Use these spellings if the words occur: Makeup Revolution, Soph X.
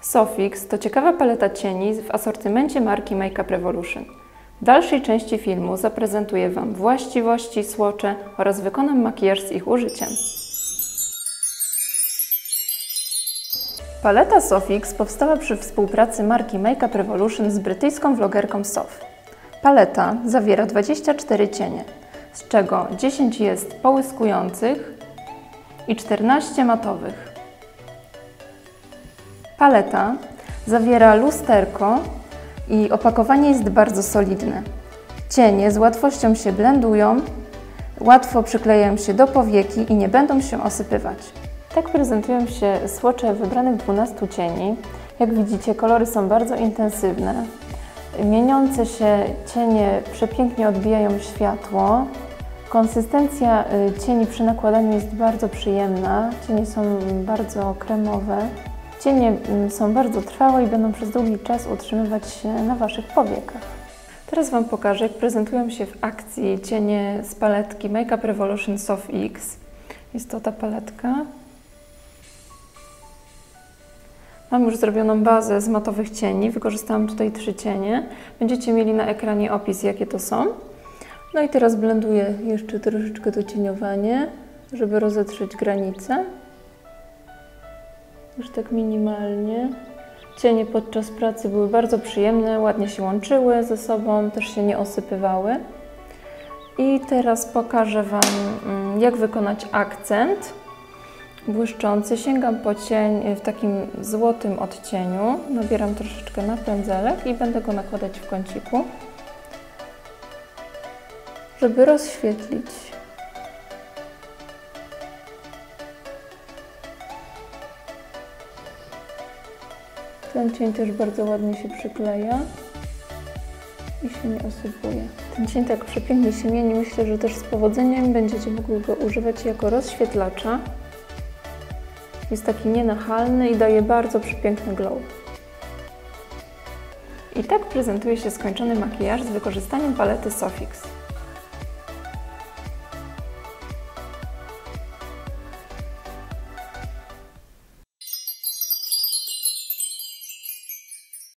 Soph X to ciekawa paleta cieni w asortymencie marki Makeup Revolution. W dalszej części filmu zaprezentuję Wam właściwości, słocze oraz wykonam makijaż z ich użyciem. Paleta Soph X powstała przy współpracy marki Makeup Revolution z brytyjską vlogerką Soph. Paleta zawiera 24 cienie, z czego 10 jest połyskujących i 14 matowych. Paleta zawiera lusterko i opakowanie jest bardzo solidne. Cienie z łatwością się blendują, łatwo przyklejają się do powieki i nie będą się osypywać. Tak prezentują się słocze wybranych 12 cieni. Jak widzicie, kolory są bardzo intensywne. Mieniące się cienie przepięknie odbijają światło. Konsystencja cieni przy nakładaniu jest bardzo przyjemna. Cienie są bardzo kremowe. Cienie są bardzo trwałe i będą przez długi czas utrzymywać się na Waszych powiekach. Teraz Wam pokażę, jak prezentują się w akcji cienie z paletki Makeup Revolution Soph X. Jest to ta paletka. Mam już zrobioną bazę z matowych cieni. Wykorzystałam tutaj 3 cienie. Będziecie mieli na ekranie opis, jakie to są. No i teraz blenduję jeszcze troszeczkę to cieniowanie, żeby rozetrzeć granice. Już tak minimalnie. Cienie podczas pracy były bardzo przyjemne, ładnie się łączyły ze sobą, też się nie osypywały. I teraz pokażę Wam, jak wykonać akcent błyszczący. Sięgam po cień w takim złotym odcieniu. Nabieram troszeczkę na pędzelek i będę go nakładać w kąciku, żeby rozświetlić. Ten cień też bardzo ładnie się przykleja i się nie osypuje. Ten cień tak przepięknie się mieni. Myślę, że też z powodzeniem będziecie mogli go używać jako rozświetlacza. Jest taki nienachalny i daje bardzo przepiękny glow. I tak prezentuje się skończony makijaż z wykorzystaniem palety Soph X.